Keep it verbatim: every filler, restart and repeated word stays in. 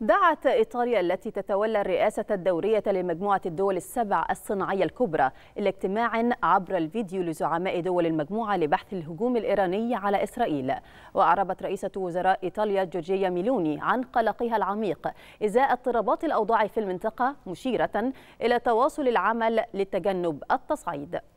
دعت إيطاليا التي تتولى الرئاسة الدورية لمجموعة الدول السبع الصناعية الكبرى إلى اجتماع عبر الفيديو لزعماء دول المجموعة لبحث الهجوم الإيراني على إسرائيل. وأعربت رئيسة وزراء إيطاليا جورجيا ميلوني عن قلقها العميق إزاء اضطرابات الأوضاع في المنطقة، مشيرة إلى تواصل العمل لتجنب التصعيد.